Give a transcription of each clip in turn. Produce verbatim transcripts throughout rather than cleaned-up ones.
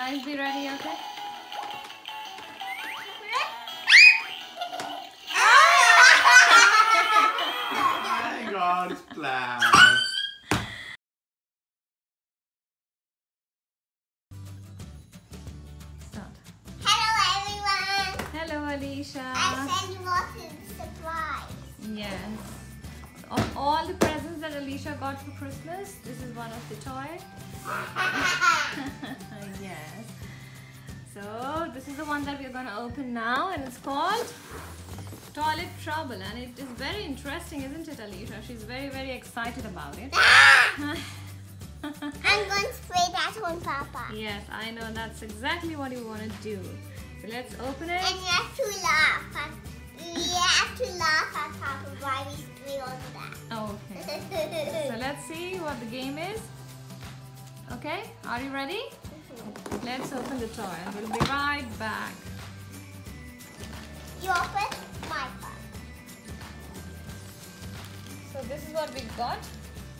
Guys, be ready, okay? Oh my God, it's black. Start. Hello, everyone. Hello, Alicia. I sent lots of supplies. Yes. Of all the presents that Alicia got for Christmas, this is one of the toys. Yes. So this is the one that we are going to open now, and it's called Toilet Trouble, and it is very interesting, isn't it, Alicia? She's very very excited about it. I'm going to spray that on Papa. Yes, I know, that's exactly what you want to do. So let's open it. And you have to laugh at, you have to laugh at Papa while we spray on that. Okay. So let's see what the game is. Okay, are you ready? Mm-hmm. Let's open the toy and we'll be right back. You open my part. So this is what we've got.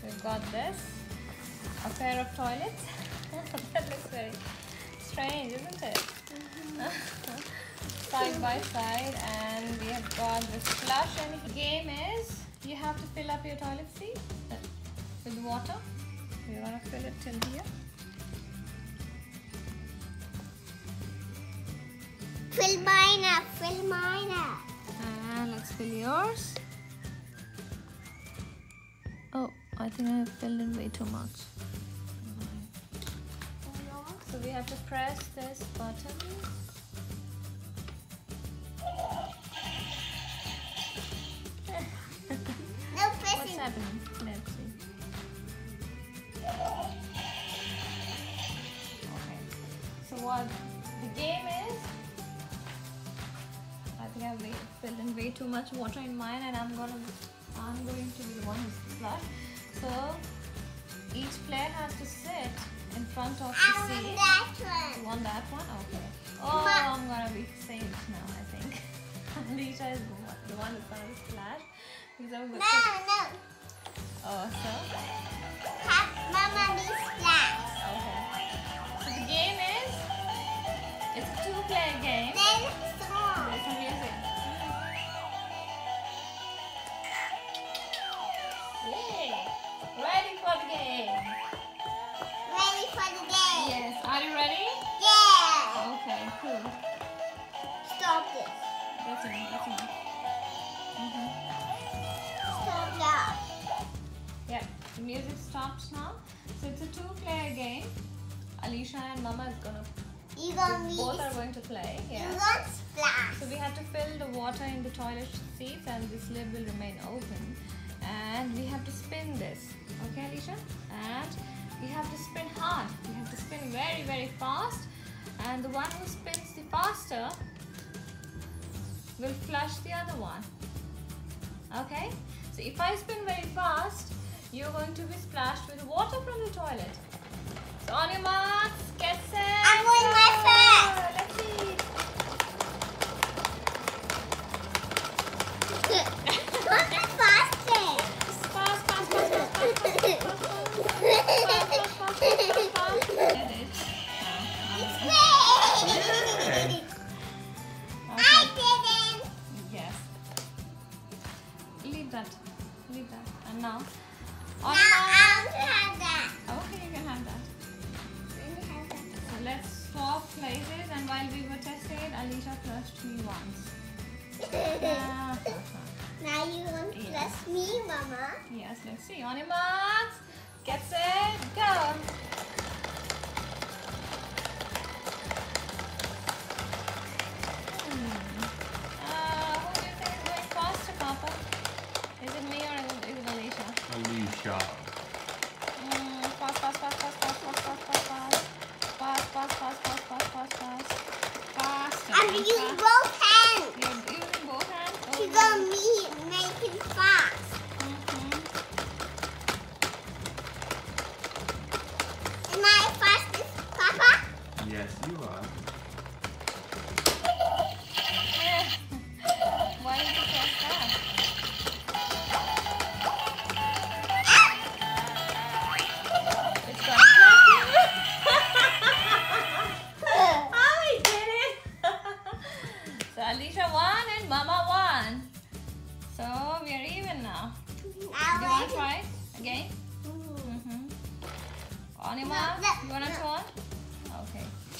We've got this. A pair of toilets. That looks very strange, isn't it? Mm-hmm. Side by side, and we have got this flush, and the game is you have to fill up your toilet seat with water. We're gonna fill it till here. Fill mine up, fill mine up. And let's fill yours. Oh, I think I filled in way too much. So we have to press this button. No pressing. What's happening? Let's see. What the game is, I think I've filled in way too much water in mine, and I'm gonna I'm going to be the one who's flush. So each player has to sit in front of the seat. I want that one. You want that one? Okay. Oh, I'm gonna be saved now, I think. Alicia is the one who's gonna be flash. No, no. Oh, so have Mama be flash. Okay. So the game is play a game. Play a song. Play some music. Yay! Ready for the game. Ready for the game. Yes. Are you ready? Yeah. Okay, cool. Stop this. That's enough. That's enough. Mm-hmm. Stop now. Yeah. The music stops now. So it's a two-player game. Alicia and Mama is gonna. You both are going to play. Yeah. So we have to fill the water in the toilet seats, and this lid will remain open. And we have to spin this. Okay, Alicia? And we have to spin hard. We have to spin very, very fast. And the one who spins the faster will flush the other one. Okay? So if I spin very fast, you're going to be splashed with water from the toilet. So on your marks, get set. I'm going my first. Let's see. What's the fastest? Fast, fast, fast, fast, fast, fast, fast, fast, fast, fast. Get it. It's me. I didn't. Yes. Leave that. Leave that. And now. Now I want to have that. Okay, you can have that. Let's swap places, and while we were testing, Alicia flushed me once. Nah, now you want to yes. flush me, Mama? Yes, let's see. On your marks, get set, go!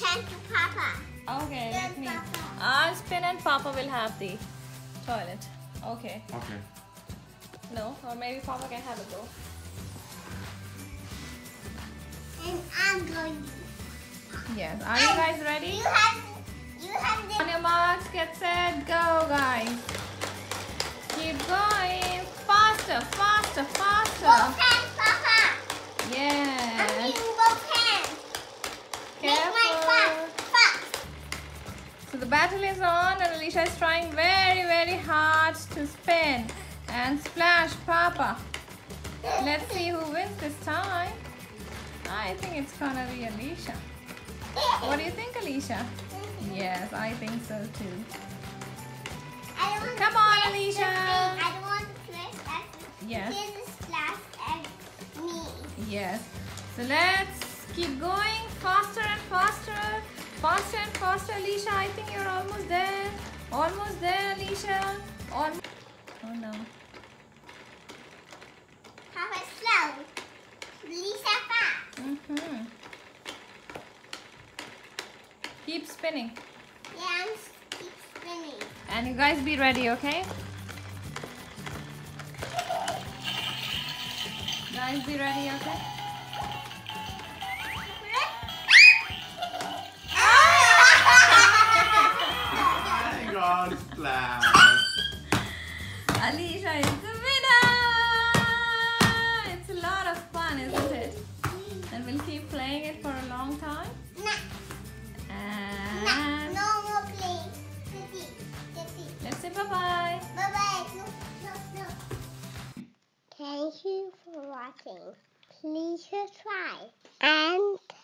Thank you, Papa. Okay, let me. I'll spin and Papa will have the toilet. Okay. Okay. No, or maybe Papa can have a go. And I'm going. Yes. Are you guys ready? You have. You have. The on your marks, get set, go, guys. Keep going. Faster, faster, faster. Both hands, Papa. Yes. I'm using both hands. Careful. Make my fast, fast. So the battle is on, and Alicia is trying very, very hard to spin and splash, Papa. Let's see who wins this time. I think it's gonna be Alicia. What do you think, Alicia? Yes, I think so too. I don't want Come to on, Alicia. I don't want to crash at me. Yes. Splash at me. Yes. So let's keep going faster and faster, faster and faster, Alicia. I think you're almost there. Almost there, Alicia. Almost. Oh no. Papa slow. Alicia fast. Mhm. Keep spinning. Yeah, I'm keep spinning. And you guys be ready, okay? Guys be ready, okay? I got splash. Alicia is the winner! It's a lot of fun, isn't it? And we'll keep playing it for a long time. And no more playing. Let's say bye bye. Bye bye. No, no, no. Thank you for watching. Please subscribe and